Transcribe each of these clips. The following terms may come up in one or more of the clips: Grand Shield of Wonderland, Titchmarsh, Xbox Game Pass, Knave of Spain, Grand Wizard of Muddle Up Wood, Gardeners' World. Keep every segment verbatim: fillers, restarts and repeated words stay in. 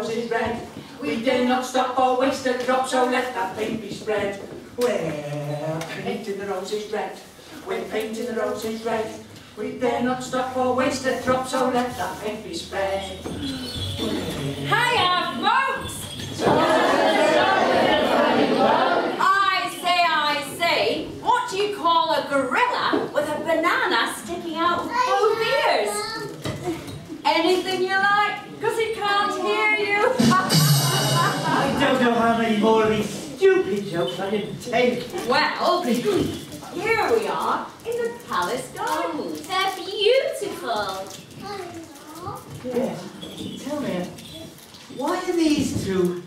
roses red. We dare not stop or waste a drop, so let that paint be spread. We're painting the roses red. We're painting the roses red. We dare not stop or waste a drop, so let that paint be spread. Hiya, folks! I say, I say, what do you call a gorilla with a banana sticking out of both ears? Anything you like, because it can't hear you. I don't know how many more of these stupid jokes I can take. Well, here we are in the palace gardens. They're beautiful. Yeah. Tell me, why are these two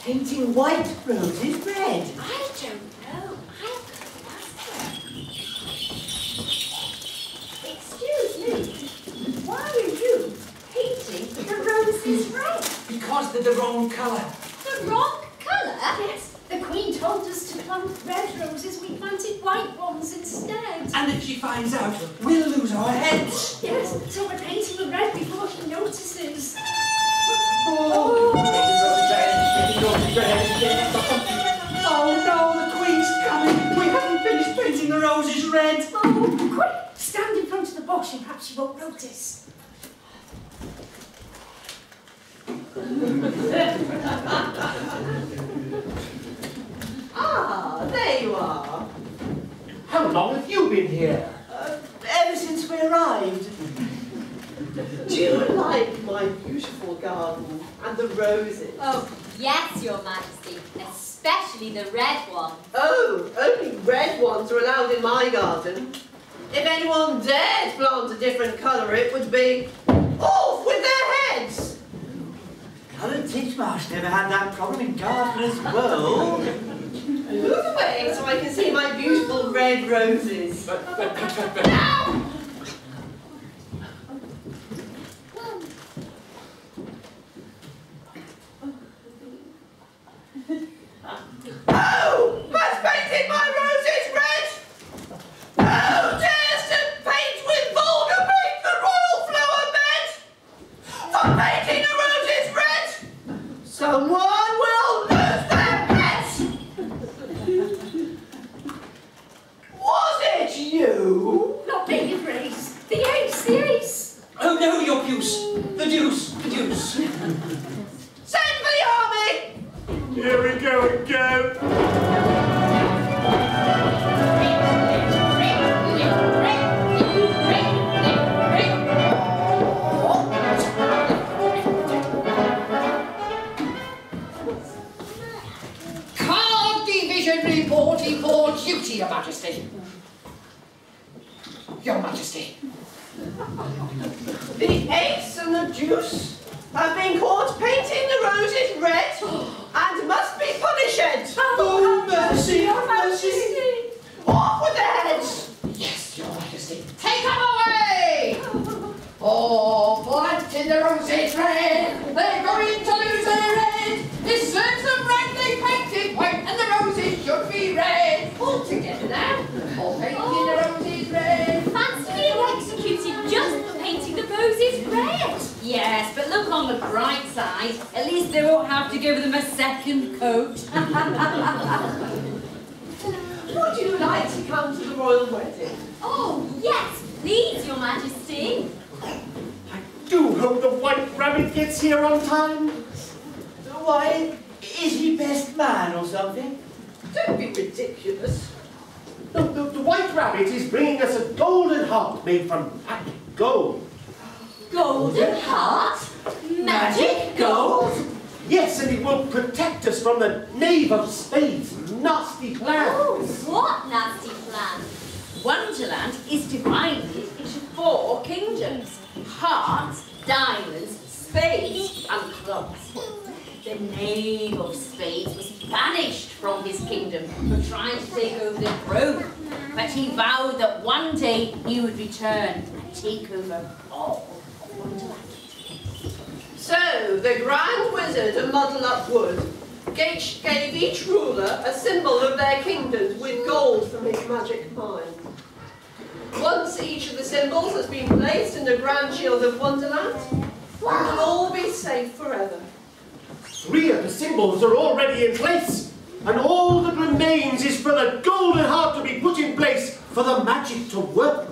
painting white roses red? I don't know. I couldn't ask them. Excuse me, why are you painting the roses red? Because they're the wrong colour. The wrong colour? Yes. The Queen told us to plant red roses, we planted white ones instead. And if she finds out, we'll lose our heads. Yes, so we're painting them red before she notices. Oh, oh no, the Queen's coming. We haven't finished painting the roses red. Oh, quick, stand in front of the bush and perhaps she won't notice. Ah, there you are. How long have you been here? Uh, ever since we arrived. Do you like my beautiful garden and the roses? Oh, yes, Your Majesty, especially the red one. Oh, only red ones are allowed in my garden. If anyone dared plant a different colour, it would be off with their heads. Helen Titchmarsh never had that problem in Gardeners' World. Move away so I can see my beautiful red roses. But, but, but, but, but. Ow! Oh! I've painted my roses red! Oh, dear! Someone will lose their pets! Was it you? Not me, Your Grace. The ace, the ace. Oh no, your deuce. The deuce, the deuce. Send for the army! Here we go again. Your Majesty. Your Majesty. The ace and the deuce have been caught painting the roses red and must be punished. Oh, mercy, Your Majesty. Off with their heads. Yes, Your Majesty. Take them away. Oh, planting the roses red. They're going to lose their head. This serves them right. They painted white and the roses should be red. All together now. All painting oh. the roses red. Fancy being executed just for painting the roses red. Yes, but look on the bright side. At least they won't have to give them a second coat. Would you like to come to the royal wedding? Oh, yes, please, Your Majesty. I do hope the white rabbit gets here on time. Why, is he best man or something? Don't be ridiculous. The, the, the white rabbit is bringing us a golden heart made from magic gold. Golden heart? Magic gold? Yes, and it will protect us from the Knave of Spain's nasty plan. Oh, what nasty plan? Wonderland is divided into four kingdoms. Hearts, diamonds, spades and clubs. The Knave of Spades was banished from his kingdom for trying to take over the throne, but he vowed that one day he would return and take over all of Wonderland. So the Grand Wizard of Muddle Up Wood gave each ruler a symbol of their kingdoms with gold from his magic mine. Once each of the symbols has been placed in the Grand Shield of Wonderland, we will all be safe forever. Three of the symbols are already in place, and all that remains is for the golden heart to be put in place for the magic to work.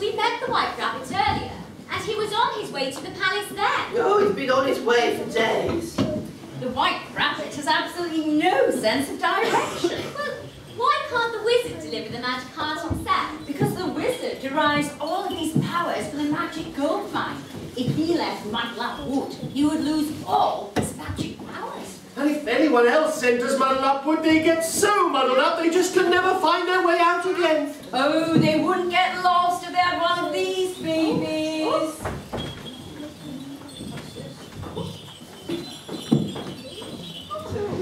We met the White Rabbit earlier, and he was on his way to the palace there. Oh, he's been on his way for days. The White Rabbit has absolutely no sense of direction. Well, why can't the wizard deliver the magic heart himself? Because the wizard derives all of his powers from the magic gold mine. If he left Muddle Up Wood, he would lose all his magic powers. And if anyone else enters Muddle Up Wood, they get so muddled up they just can never find their way out again. Oh, they wouldn't get lost if they had one of these babies. Oops.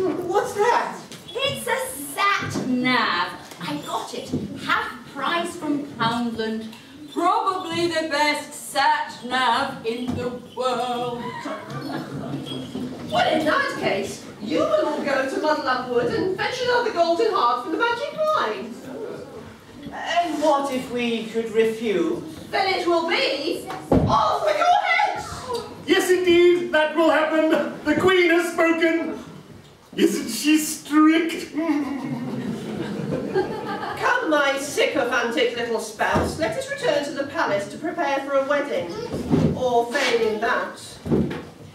Oops. What's that? It's a sat nav. I got it. Half price from Poundland. Probably the best sat nav in the world. Well, in that case, you will all go to Muddle Up Wood and fetch another golden heart from the magic mine. And what if we could refuse? Then it will be off with your heads! Yes, indeed, that will happen. The Queen has spoken. Isn't she strict? Come, my sycophantic little spouse, let us return to the palace to prepare for a wedding, or failing that,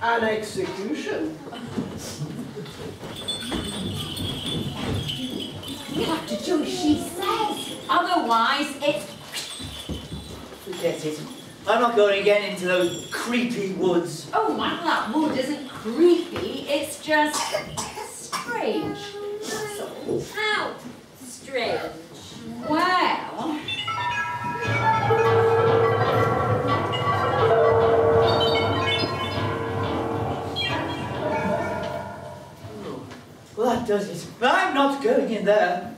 an execution. We have to do as she says, otherwise it... Forget it. I'm not going again into those creepy woods. Oh, Muddle Up Wood isn't creepy, it's just... strange. So, how strange? Well... Well, that does it. I'm not going in there.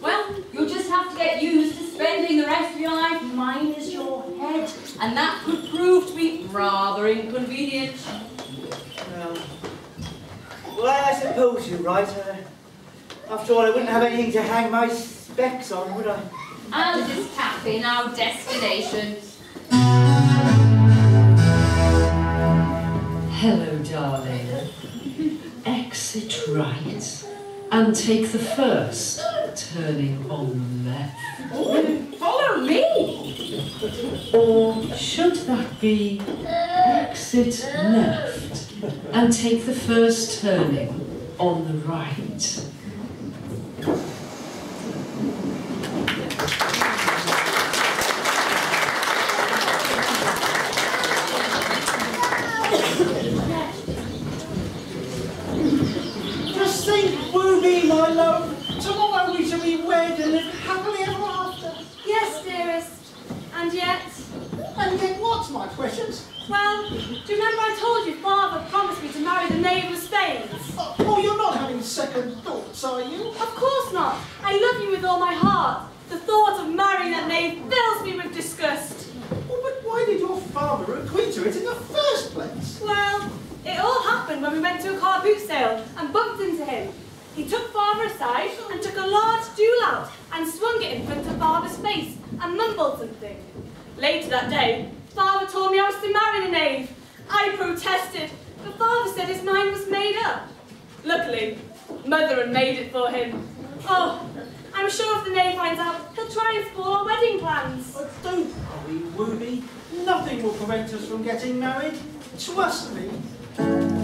Well, you'll just have to get used to spending the rest of your life minus your head. And that could prove to be rather inconvenient. Well... Well, I suppose you're right. Uh, after all, I wouldn't have anything to hang my specs on, would I? I'll just tap in our destination. Hello, darling. Exit right and take the first, turning on the left. Ooh, follow me! Or should that be exit left? And take the first turning on the right. Just think, Ruby, my love, tomorrow we shall be wed and live happily ever after. Yes, dearest. And yet... And yet what's my questions? Well, do you remember I told you Father promised me to marry the Knave of Spain? Oh, oh, you're not having second thoughts, are you? Of course not. I love you with all my heart. The thought of marrying that knave fills me with disgust. Oh, but why did your father agree to it in the first place? Well, it all happened when we went to a car boot sale and bumped into him. He took Father aside and took a large jewel out and swung it in front of Father's face and mumbled something. Later that day, Father told me I was to marry the knave. I protested, but Father said his mind was made up. Luckily, Mother had made it for him. Oh, I'm sure if the knave finds out, he'll try and spoil our wedding plans. Oh, don't worry, Ruby. Nothing will prevent us from getting married. Trust me. Lord.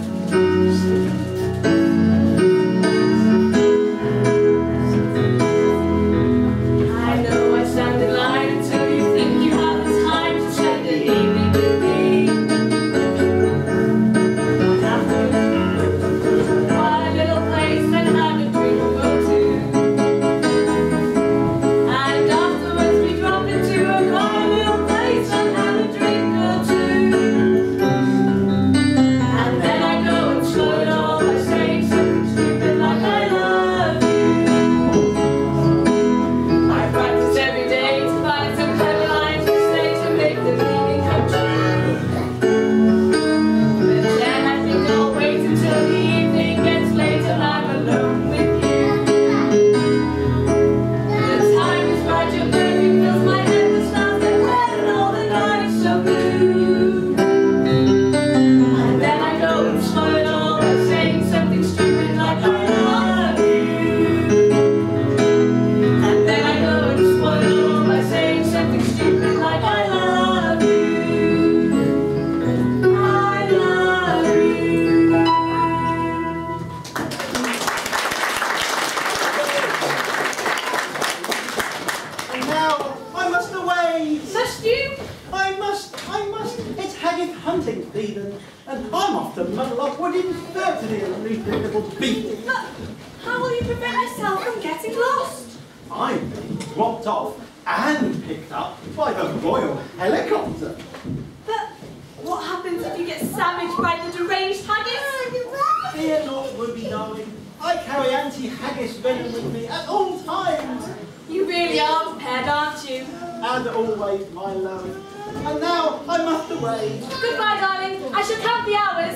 hunting season, and I'm off to Muddle Up Wood in search of the elusive little beast. But how will you prevent yourself from getting lost? I'm being dropped off and picked up by the Royal Helicopter. But what happens if you get savaged by the deranged haggis? Fear not, Ruby darling. I carry anti-haggis venom with me at all times. You really are prepared, aren't you? And always, my love. And now I must away. Goodbye, darling. I shall count the hours.